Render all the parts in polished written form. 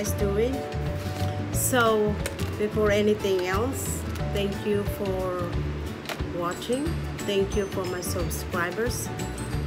guys doing. So before anything else, thank you for watching. Thank you for my subscribers.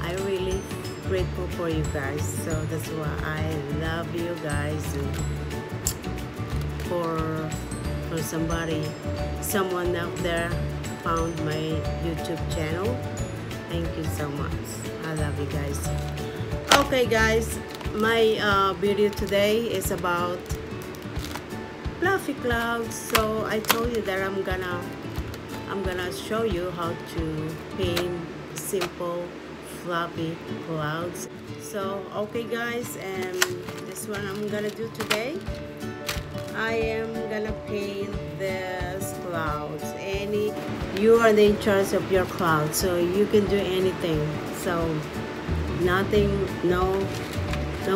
I really grateful for you guys. So that's why I love you guys. For someone out there found my YouTube channel. Thank you so much. I love you guys. Okay guys, my video today is about fluffy clouds. So I told you that I'm gonna show you how to paint simple fluffy clouds. So okay guys, and this one I'm gonna do today, I am gonna paint these clouds. You are in charge of your cloud, so you can do anything. So nothing, no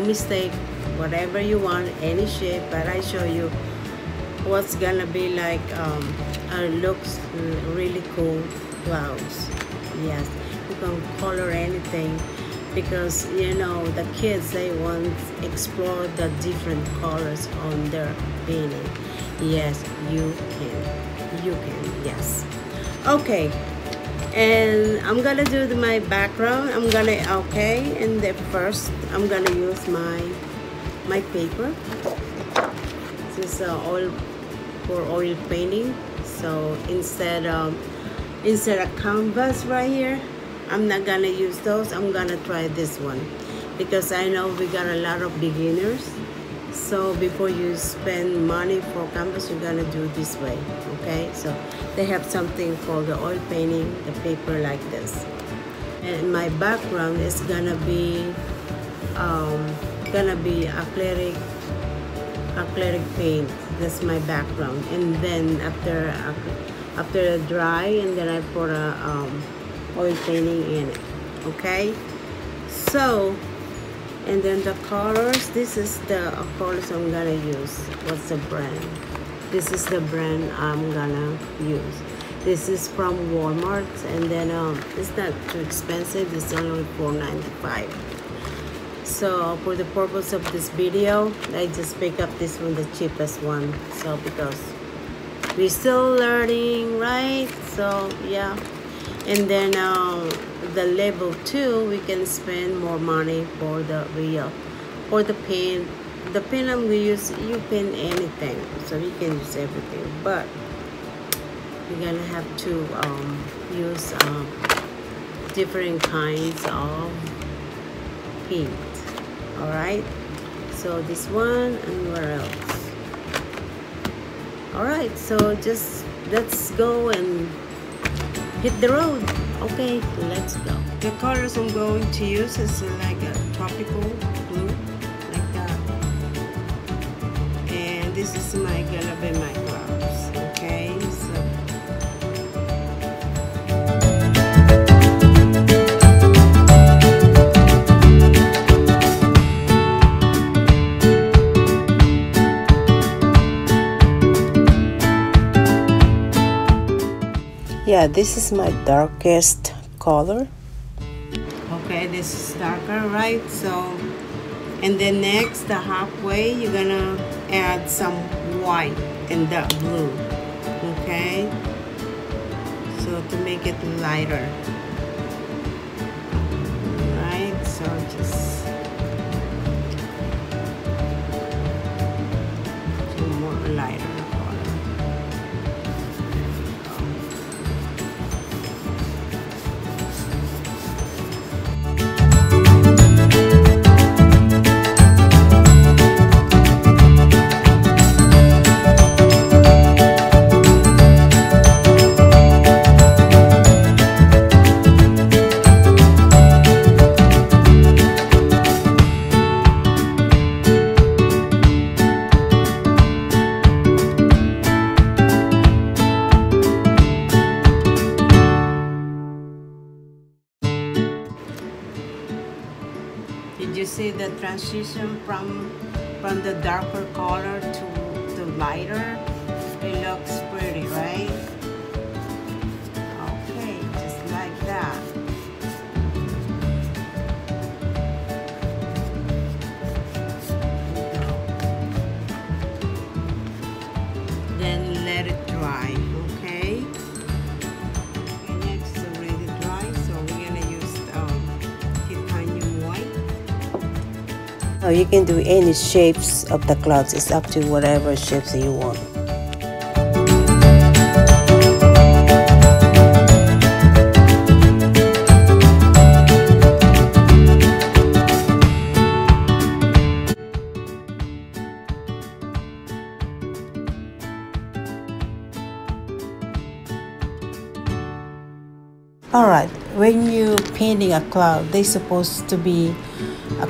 mistake, whatever you want, any shape. But I show you what's gonna be like. Looks really cool clouds. Yes, you can color anything, because you know the kids, they want to explore the different colors on their painting. Yes, you can. Yes. Okay, and I'm gonna do my background. And the first I'm gonna use my paper. This is oil for oil painting. So instead of canvas right here, I'm not gonna use those. I'm gonna try this one, because I know we got a lot of beginners. So before you spend money for canvas, you're gonna do this way. Okay, so they have something called the oil painting, the paper like this. And my background is gonna be acrylic paint. That's my background. And then after dry, and then I put a oil painting in it. Okay, so and then the colors, this is the colors I'm gonna use. What's the brand? This is the brand I'm gonna use. This is from Walmart, and then it's not too expensive. It's only $4.95. So for the purpose of this video, I just pick up this one, the cheapest one. So because we're still learning, right? So yeah. And then the label too, we can spend more money for the real, for the paint. The paint I'm gonna use, you paint anything, so you can use everything. But you're gonna have to use different kinds of paint. All right, so this one, and where else? All right, so just let's go and hit the road. Okay, let's go. The colors I'm going to use is like a tropical blue, like that. And this is gonna be my clouds. Okay, so yeah, this is my darkest color. Okay, this is darker, right? So, and then next, the halfway, you're gonna add some white and dark blue. Okay, so to make it lighter. All right, so just do more lighter. You see the transition from the darker color to the lighter? It looks pretty, right? Okay, just like that. Now you can do any shapes of the clouds. It's up to whatever shapes you want. Alright, when you're painting a cloud, they're supposed to be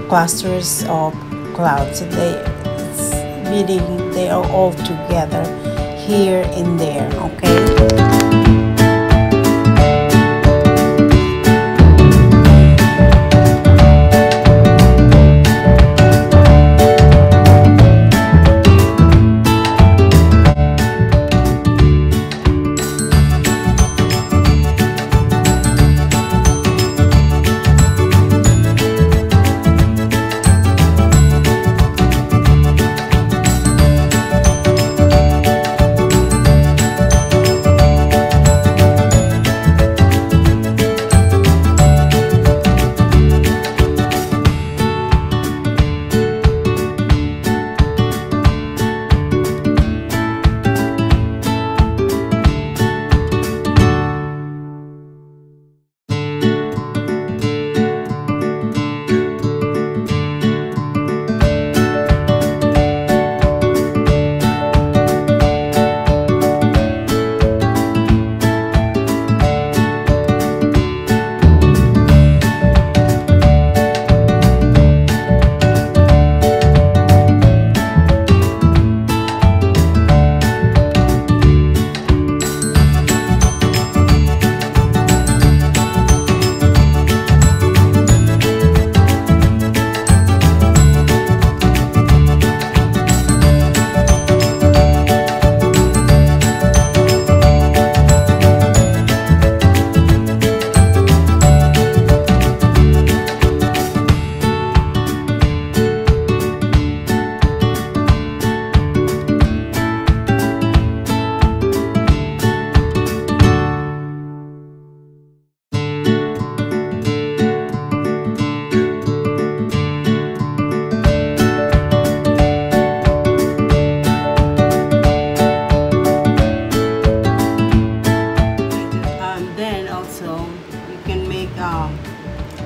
clusters of clouds. It's meaning they are all together here and there, okay?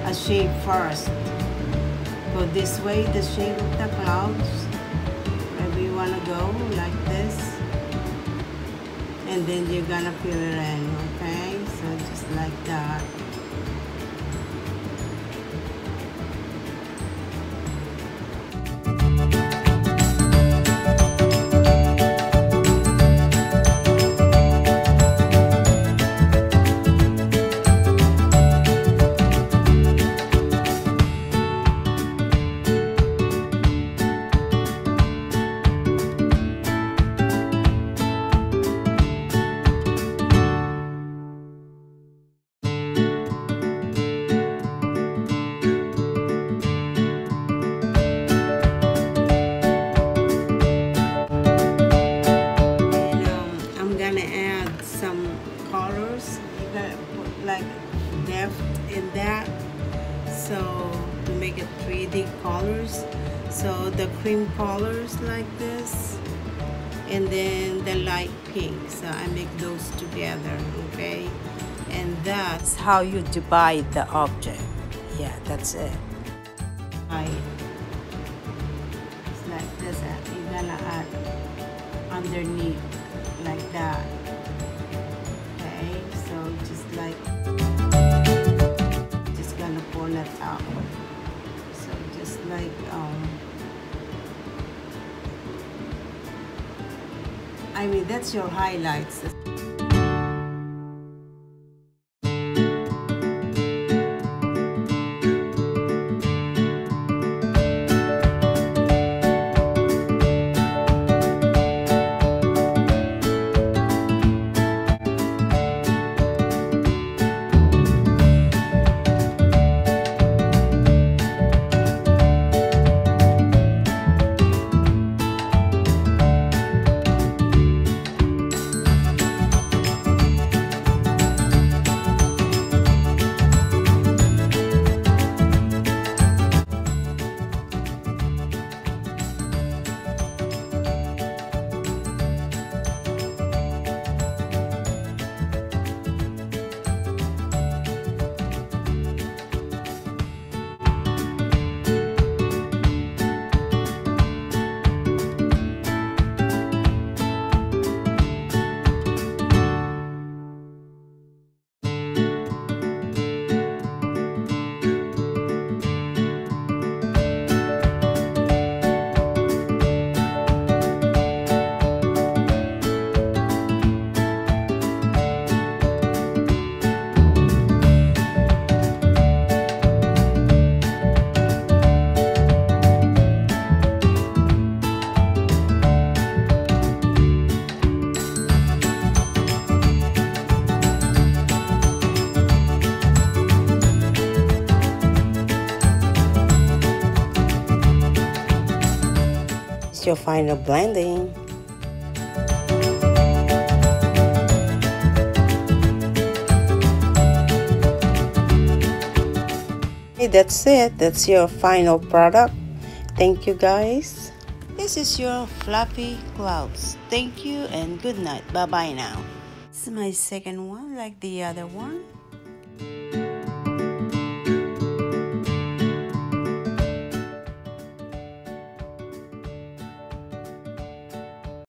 A shape first, so this way the shape of the clouds, wherever you want to go, like this, and then you're gonna fill it in, okay? So just like that. In that, so to make it 3D colors, so the cream colors like this, and then the light pink, so I make those together, okay? And that's how you divide the object. Yeah, that's it. It's like this, you're gonna add underneath like that, okay? So just like that out, so just like I mean, that's your highlights. your final blending. That's it. That's your final product. Thank you guys. This is your fluffy clouds. Thank you and good night. Bye bye now. This is my second one, like the other one.